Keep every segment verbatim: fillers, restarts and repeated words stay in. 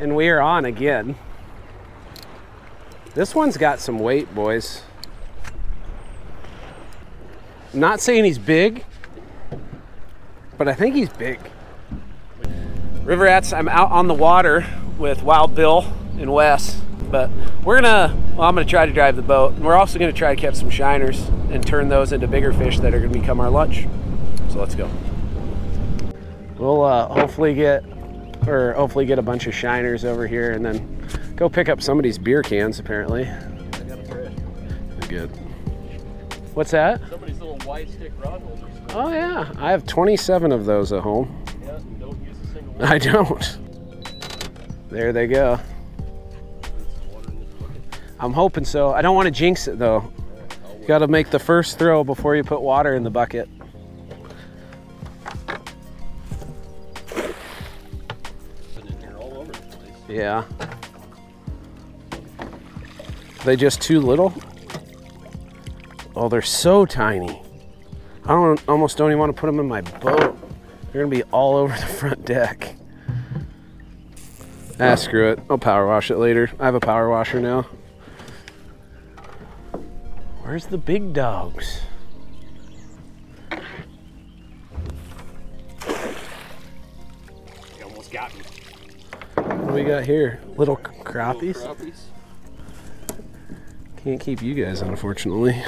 And we are on again. This one's got some weight, boys. I'm not saying he's big, but I think he's big. River Rats, I'm out on the water with Wild Bill and Wes, but we're gonna, well, I'm gonna try to drive the boat, and we're also gonna try to catch some shiners and turn those into bigger fish that are gonna become our lunch. So let's go. We'll uh, hopefully get, or hopefully get a bunch of shiners over here and then go pick up somebody's beer cans, apparently. I got a bread. They're good. What's that? Somebody's little wide stick rod holders. Oh yeah, I have twenty-seven of those at home. Yeah, don't use a single one. I don't. There they go. I'm hoping so. I don't want to jinx it though. You got to make the first throw before you put water in the bucket. Yeah. Are they just too little? Oh, they're so tiny. I don't, almost don't even want to put them in my boat. They're going to be all over the front deck. Ah, screw it. I'll power wash it later. I have a power washer now. Where's the big dogs? They almost got me. What do we got here? Little crappies? Little crappies. Can't keep you guys, unfortunately.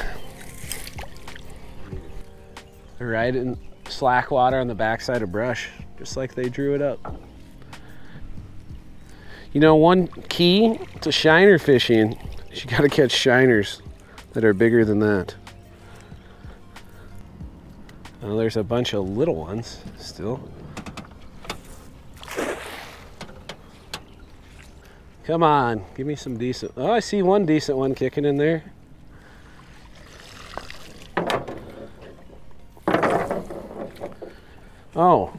They're right in slack water on the backside of brush, just like they drew it up. You know, one key to shiner fishing is you gotta catch shiners that are bigger than that. Well, there's a bunch of little ones still. Come on, give me some decent. Oh, I see one decent one kicking in there. Oh.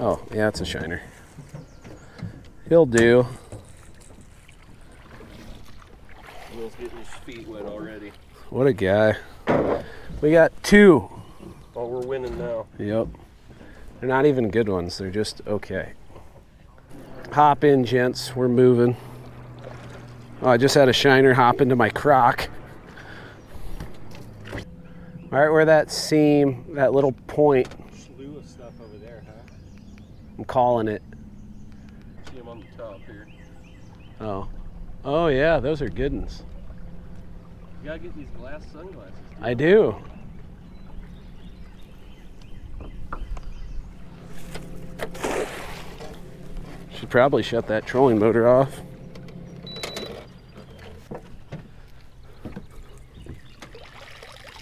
Oh, yeah, it's a shiner. He'll do. Will's getting his feet wet already. What a guy. We got two. Oh, we're winning now. Yep. They're not even good ones, they're just okay. Hop in, gents, we're moving. Oh, I just had a shiner hop into my crock. All right, where that seam, that little point. Slew of stuff over there, huh? I'm calling it. See them on the top here. Oh. Oh yeah, those are good ones. You gotta get these glass sunglasses. Dude. I do. Should probably shut that trolling motor off.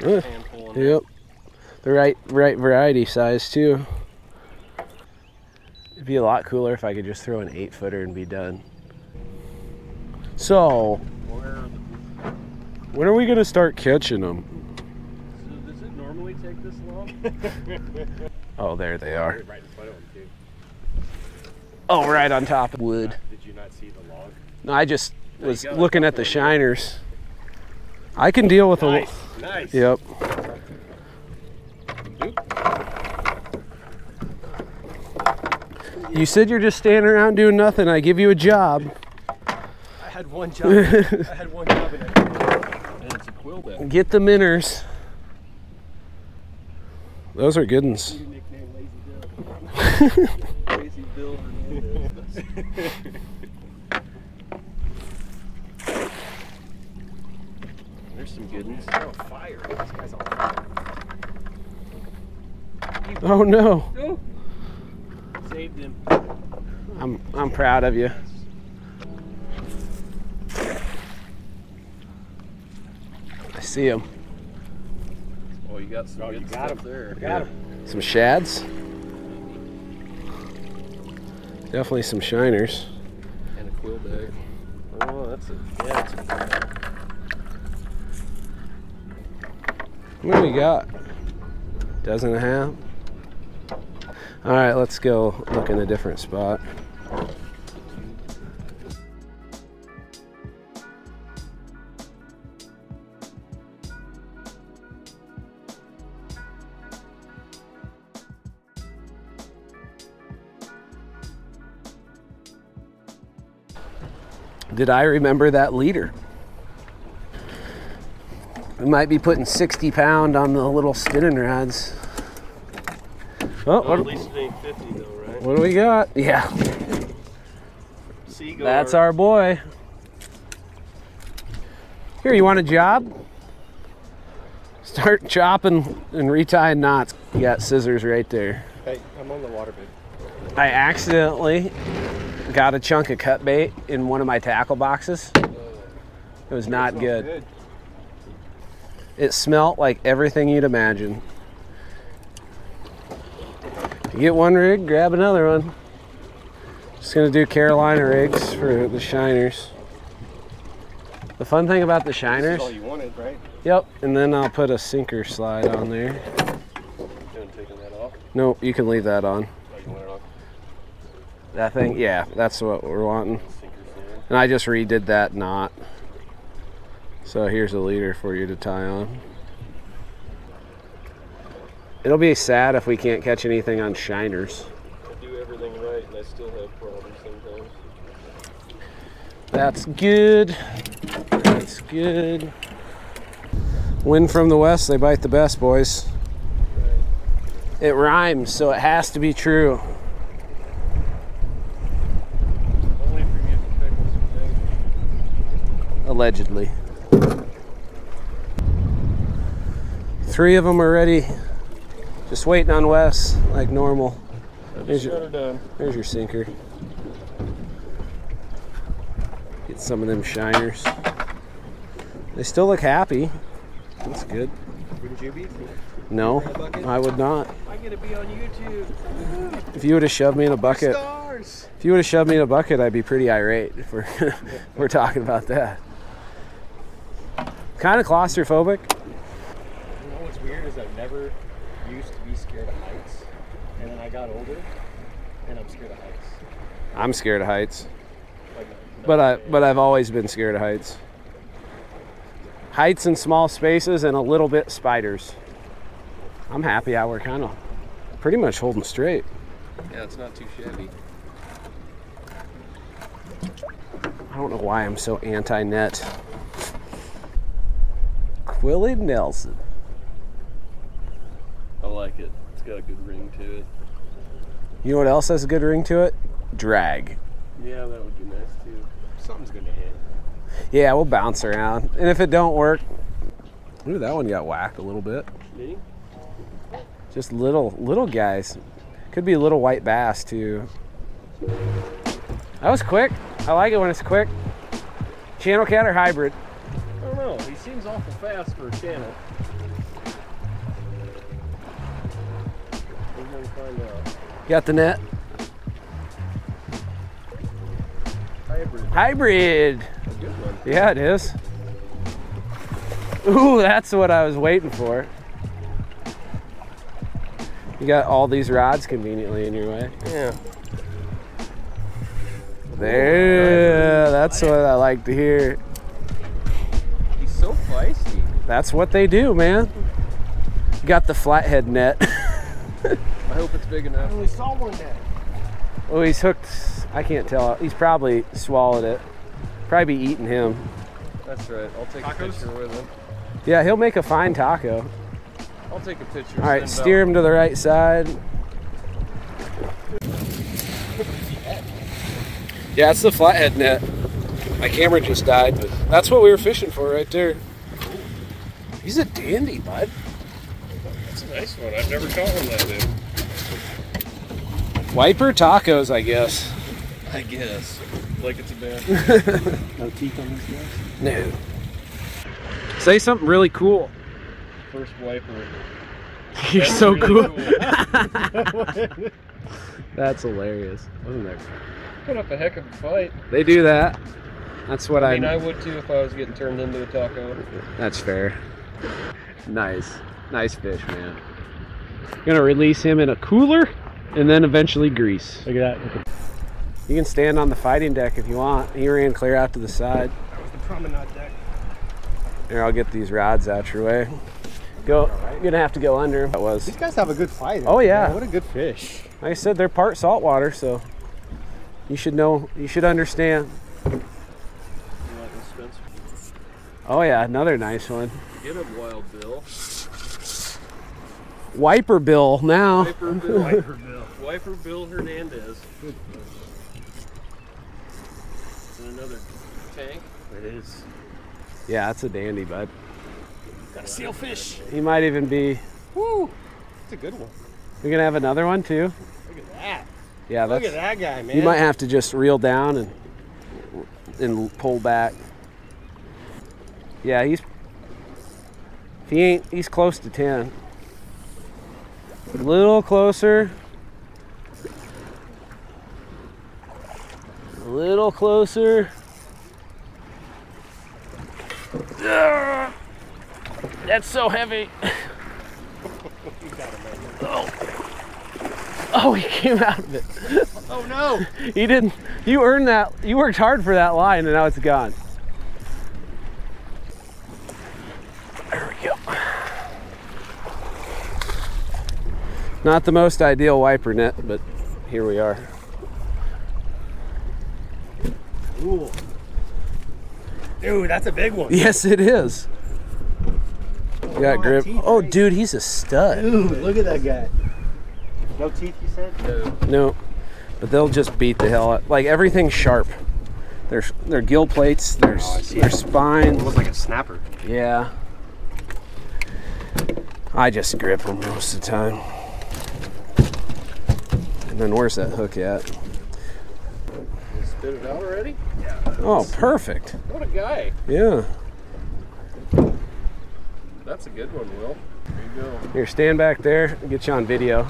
Uh, yep. The right right variety size too. It'd be a lot cooler if I could just throw an eight footer and be done. So when are we gonna start catching them? So does it normally take this long? Oh, there they are. Right in front of them too. Oh, right on top of wood. Did you not see the log? No, I just was looking at the shiners. I can deal with nice, a nice. Yep. Oop. You said you're just standing around doing nothing. I give you a job. I had one job. I had one job in it. And it's a quill bit. Get the minners. Those are good ones. Lazy Bill Hernandez. There's some good ones. Oh, fire. This guy's on fire. Oh no. Oh. Saved him. I'm I'm proud of you. I see him. Oh, you got some oh, good you got stuff him. There. Got yeah. him. Some shads. Definitely some shiners. And a quill bag. Oh, that's a, yeah, that's a quill bag. What do we got? Dozen and a half. All right, let's go look in a different spot. did I remember that leader? We might be putting sixty pound on the little spinning rods. Oh, well, at least it ain't fifty though, right? What do we got? Yeah. Seagull. That's our boy. Here, you want a job? Start chopping and retying knots. You got scissors right there. Hey, I'm on the waterbed. I accidentally got a chunk of cut bait in one of my tackle boxes. It was not good. good. It smelt like everything you'd imagine. You get one rig, grab another one. Just gonna do Carolina rigs for the shiners. The fun thing about the shiners. This is all you wanted, right? Yep, and then I'll put a sinker slide on there. You haven't taken that off? Nope, you can leave that on. Oh, you want it on? That thing, yeah, that's what we're wanting. And I just redid that knot. So here's a leader for you to tie on. It'll be sad if we can't catch anything on shiners. I do everything right and I still have problems sometimes. That's good. That's good. Wind from the west, they bite the best, boys. It rhymes, so it has to be true. Only if you're getting pickles today. Allegedly. Three of them are ready. Just waiting on Wes, like normal. Here's your, here's your sinker. Get some of them shiners. They still look happy. That's good. Wouldn't you be? No, I would not. I get to be on YouTube. If you would have shoved me in a bucket, Stars. if you would have shoved me in a bucket, I'd be pretty irate. If we're if we're talking about that. Kind of claustrophobic. You know what's weird is I've never used to be scared of heights, and then I got older, and I'm scared of heights. I'm scared of heights. Like, no but I but I've always been scared of heights. Heights and small spaces and a little bit spiders. I'm happy how we're kind of pretty much holding straight. Yeah, it's not too shabby. I don't know why I'm so anti-net. Willie Nelson. I like it. It's got a good ring to it. You know what else has a good ring to it? Drag. Yeah, that would be nice too. Something's gonna hit. Yeah, we'll bounce around. And if it don't work, ooh, that one got whacked a little bit. Me? Just little, little guys. Could be a little white bass too. That was quick. I like it when it's quick. Channel cat or hybrid? I don't know. He seems awful fast for a channel. We're gonna find out. Got the net? Hybrid. Hybrid. Yeah, it is. Ooh, that's what I was waiting for. You got all these rods conveniently in your way. Yeah. There, that's what I like to hear. He's so feisty. That's what they do, man. You got the flathead net. I hope it's big enough. I only saw one net. Oh, he's hooked. I can't tell. He's probably swallowed it. Probably be eating him. That's right. I'll take Tacos? a picture with him. Yeah, he'll make a fine taco. I'll take a picture. All right, steer him to the right side. Yeah, it's the flathead net. My camera just died, but that's what we were fishing for right there. He's a dandy, bud. That's a nice one. I've never caught one that big. Wiper tacos, I guess. I guess. Like it's a bear. No teeth on this guy? No. Say something really cool. First wiper. You're That's so really cool. cool. That's hilarious. Wasn't that cool? Put up a heck of a fight. They do that. That's what I... I mean, I would too if I was getting turned into a taco. That's fair. Nice. Nice fish, man. Gonna release him in a cooler and then eventually grease. Look at that. You can stand on the fighting deck if you want. He ran clear out to the side. That was the promenade deck. Here, I'll get these rods out your way. Go. Right. You're gonna have to go under. That was. These guys have a good fight. Oh yeah. Man, what a good fish. Like I said, they're part saltwater, so you should know. You should understand. Oh yeah, another nice one. Get him, Wild Bill. Wiper Bill now. Wiper Bill. Wiper Bill. Wiper Bill Hernandez. And another tank. It is. Yeah, that's a dandy, bud. Got a sealfish. He might even be. Woo! That's a good one. We're gonna have another one too. Look at that. Yeah, that's. Look at that guy, man. You might have to just reel down and and pull back. Yeah, he's. If he ain't, he's close to ten. A little closer. A little closer. Ugh, that's so heavy. You got him, man. Oh. Oh, he came out of it. Oh no. He didn't. You earned that. You worked hard for that line and now it's gone. There we go. Not the most ideal wiper net, but here we are. Ooh. Dude, that's a big one. Yes, it is. You got grip. Oh, dude, he's a stud. Dude, look at that guy. No teeth, you said? No. No, but they'll just beat the hell out. Like, everything's sharp. Their, their gill plates, their, oh, their spine. It looks like a snapper. Yeah. I just grip them most of the time. And then where's that hook at? You spit it out already? Yeah. Oh, perfect. What a guy. Yeah. That's a good one, Will. There you go. Here, stand back there and get you on video.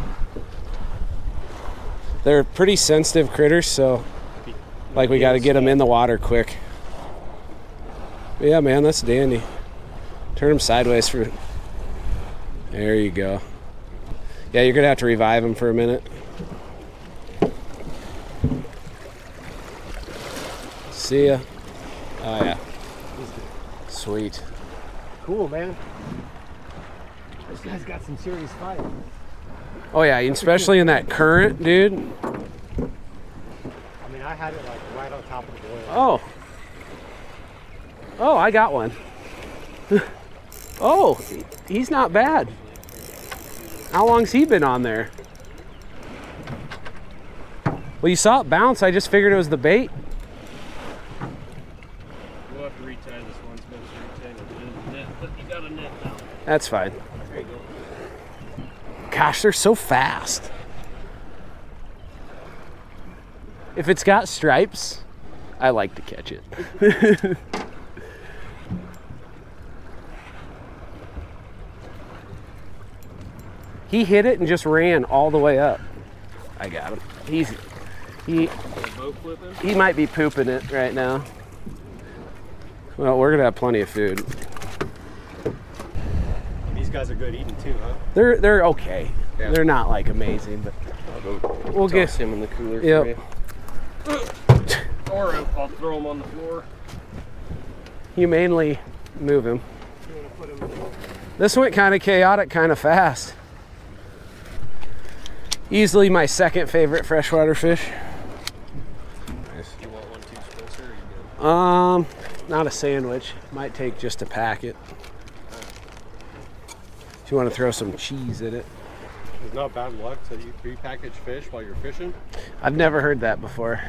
They're pretty sensitive critters, so like we got to get them in the water quick. But yeah, man, that's dandy. Turn them sideways for. There you go. Yeah, you're gonna have to revive them for a minute. See ya. Oh yeah. Sweet. Cool, man. This guy's got some serious fight. Oh yeah, especially in that current, dude. I mean, I had it like right on top of the boil. Oh. Oh, I got one. Oh, he's not bad. How long's he been on there? Well, you saw it bounce. I just figured it was the bait. That's fine. There you go. Gosh, they're so fast. If it's got stripes, I like to catch it. He hit it and just ran all the way up. I got him. He's he he might be pooping it right now. Well, we're gonna have plenty of food. Guys are good eating too, huh? They're they're okay. Yeah. They're not like amazing, but I'll go we'll get him in the cooler. Yep. For you. Or I'll throw him on the floor. Humanely move him. You want to put him in the... This went kind of chaotic, kind of fast. Easily my second favorite freshwater fish. Nice. Do you want one too spencer, or you Um, not a sandwich. Might take just a packet. If you want to throw some cheese in it. It's not bad luck to eat prepackaged fish while you're fishing. I've never heard that before.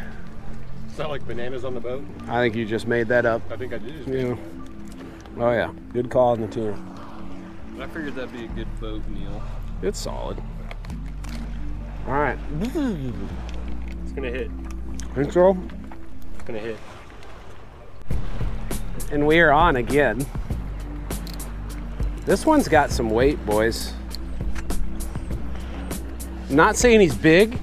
Is that like bananas on the boat? I think you just made that up. I think I did just make that. Oh yeah, good call on the tune. I figured that'd be a good boat meal. It's solid. All right. It's gonna hit. Think so? It's gonna hit. And we are on again. This one's got some weight, boys. I'm not saying he's big,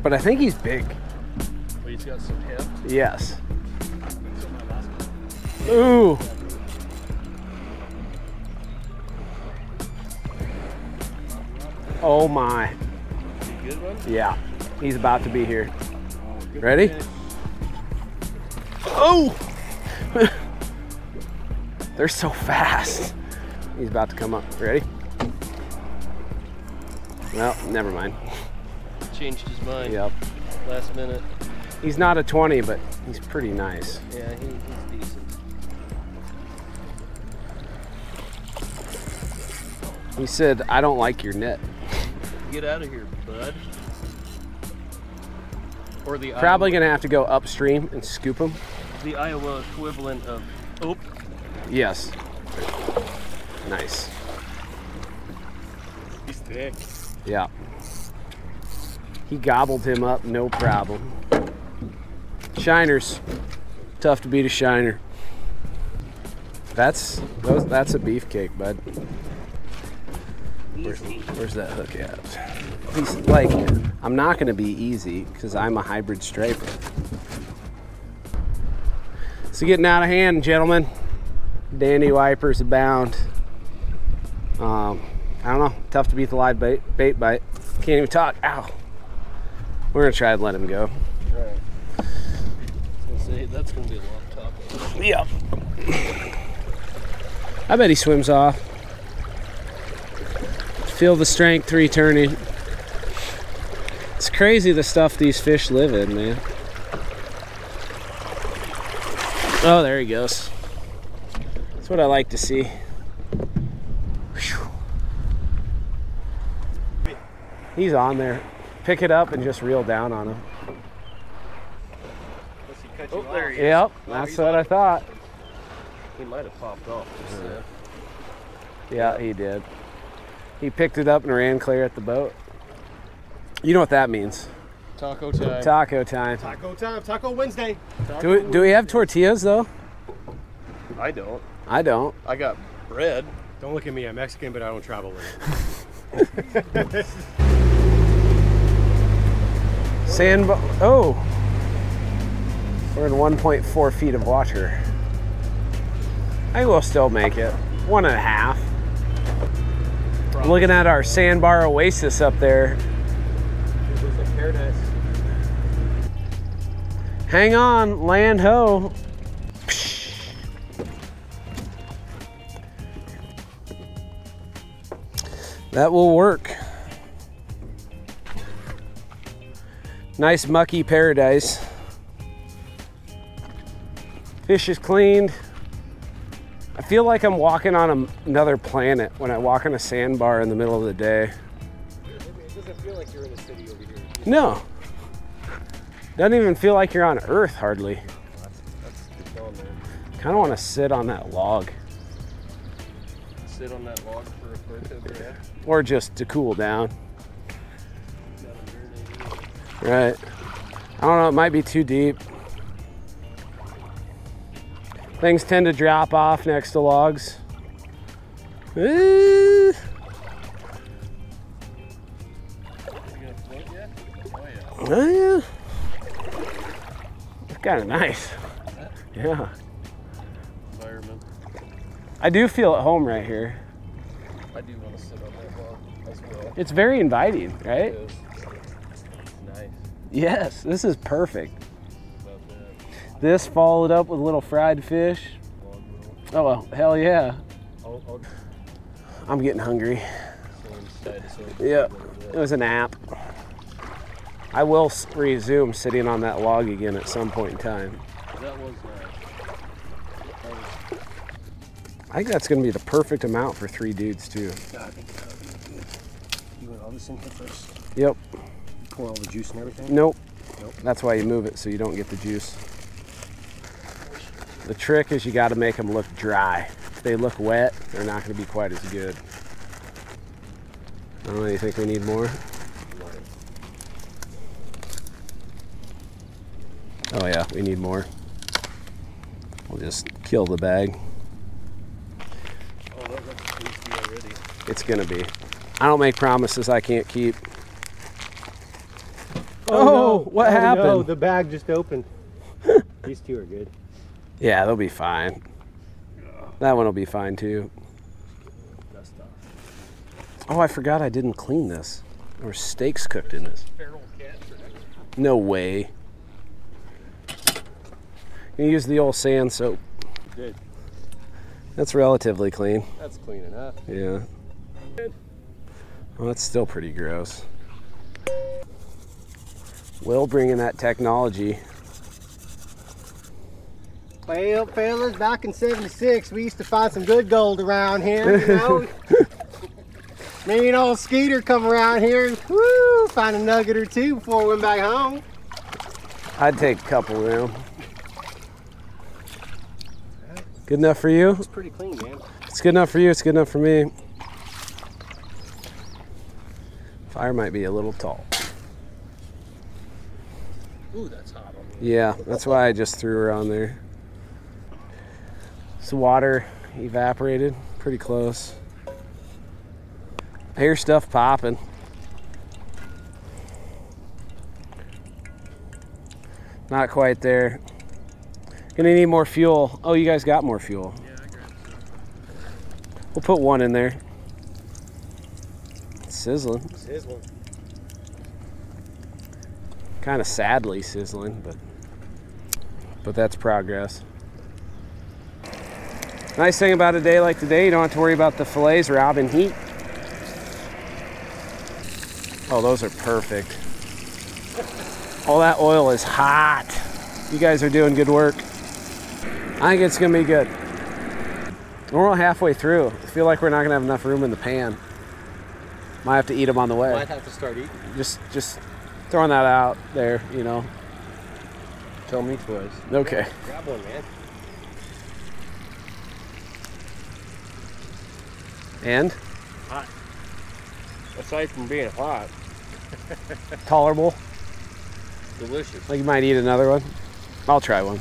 but I think he's big. Well, he's got some heft? Yes. Ooh. Oh my. Is he a good one? Yeah, he's about to be here. Oh, ready? Fish. Oh! They're so fast. He's about to come up. Ready? Well, never mind. Changed his mind. Yep. Last minute. He's not a twenty, but he's pretty nice. Yeah, he, he's decent. He said, I don't like your net. Get out of here, bud. Or the Probably Iowa. Gonna have to go upstream and scoop them. The Iowa equivalent of oop. Yes. Nice. He's thick. Yeah. He gobbled him up, no problem. Shiners. Tough to beat a shiner. That's those, that's a beefcake, bud. Where, where's that hook at? He's like, I'm not gonna be easy because I'm a hybrid striper. It's getting out of hand, gentlemen. Dandy wipers abound. Um, I don't know, tough to beat the live bait, bait bite. Can't even talk, ow. We're gonna try to let him go. All right. I was gonna say, that's gonna be a long topic. Yep. I bet he swims off. Feel the strength returning. It's crazy the stuff these fish live in, man. Oh, there he goes. That's what I like to see. Whew. He's on there. Pick it up and just reel down on him. Oh, there he is. Yep, that's what I thought. He might have popped off just there. Yeah, he did. He picked it up and ran clear at the boat. You know what that means. Taco time. Taco time. Taco time. Taco Wednesday. Taco do, we, Wednesday. Do we have tortillas, though? I don't. I don't. I got bread. Don't look at me. I'm Mexican, but I don't travel with it. Sand... Oh! We're in one point four feet of water. I think we'll still make it. One and a half. I'm looking at our sandbar oasis up there. It was a paradise. Hang on, land ho. That will work. Nice mucky paradise. Fish is cleaned. I feel like I'm walking on another planet when I walk on a sandbar in the middle of the day. It doesn't feel like you're in a city over here. No. Doesn't even feel like you're on Earth, hardly. That's, that's good going, man. Kind of want to sit on that log. Sit on that log for a quick over there? Or just to cool down. Right. I don't know, it might be too deep. Things tend to drop off next to logs. Ooh. Oh, yeah. It's kind of nice. Yeah. Environment. I do feel at home right here. I do want to sit on that log as well. It's very inviting, right? It is. It's nice. Yes, this is perfect. This followed up with little fried fish. Oh well, hell yeah. I'm getting hungry. Yep, it was a nap. I will resume sitting on that log again at some point in time. I think that's gonna be the perfect amount for three dudes too. You want all this in here first? Yep. Pour all the juice and everything? Nope. Nope. That's why you move it so you don't get the juice. The trick is you got to make them look dry. If they look wet, they're not going to be quite as good. I don't know, you think we need more? Oh yeah, we need more. We'll just kill the bag. Oh, that looks tasty already. It's going to be. I don't make promises I can't keep. Oh, oh no. What oh, happened? No, the bag just opened. These two are good. Yeah, they'll be fine. That one will be fine too. Oh, I forgot I didn't clean this. There were steaks cooked in this. No way. You use the old sand soap. Good. That's relatively clean. That's clean enough. Yeah. Well, that's still pretty gross. Will bring in that technology. Well, fellas, back in seventy-six, we used to find some good gold around here, you know? mean old Skeeter come around here and woo, find a nugget or two before we went back home. I'd take a couple now. Good enough for you? It's pretty clean, man. It's good enough for you, it's good enough for me. Fire might be a little tall. Ooh, that's hot on me. Yeah, that's why I just threw her on there. So water evaporated pretty close. I hear stuff popping. Not quite there. Gonna need more fuel. Oh, you guys got more fuel. Yeah, I grabbed some. We'll put one in there. It's sizzling. It's sizzling. Kind of sadly sizzling, but but that's progress. Nice thing about a day like today, you don't have to worry about the fillets robbing heat. Oh, those are perfect. All that oil is hot. You guys are doing good work. I think it's gonna be good. We're all halfway through. I feel like we're not gonna have enough room in the pan. Might have to eat them on the way. Might have to start eating. Just, just throwing that out there, you know. Tell me twice. Okay. Grab one, man. And? Hot. Aside from being hot. Tolerable. Delicious. Like you might eat another one. I'll try one.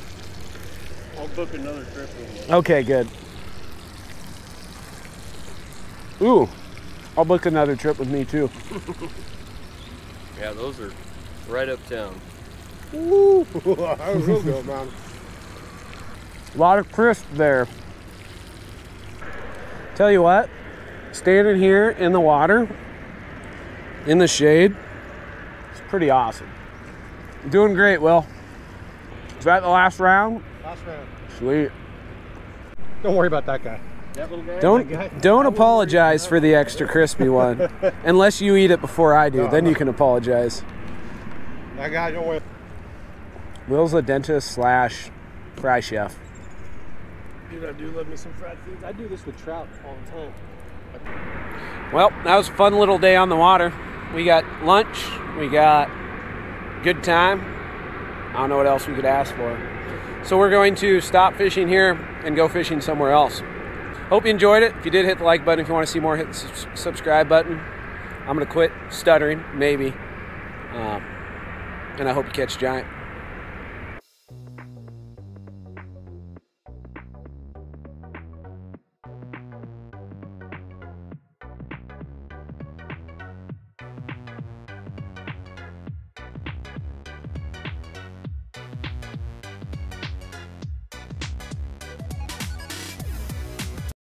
I'll book another trip with one. Okay, good. Ooh, I'll book another trip with me too. Yeah, those are right uptown. Ooh, I was real good, man. A lot of crisp there. Tell you what, standing here in the water, in the shade, it's pretty awesome. Doing great, Will. Is that the last round? Last round. Sweet. Don't worry about that guy. That little guy? Don't, that guy? don't apologize for the extra crispy one. Unless you eat it before I do, no, then no. you can apologize. That guy, don't worry. Will's a dentist slash fry chef. Dude, I do love me some fried foods. I do this with trout all the time. Well, that was a fun little day on the water. We got lunch. We got good time. I don't know what else we could ask for. So we're going to stop fishing here and go fishing somewhere else. Hope you enjoyed it. If you did, hit the like button. If you want to see more, hit the subscribe button. I'm going to quit stuttering, maybe. Um, and I hope you catch giant.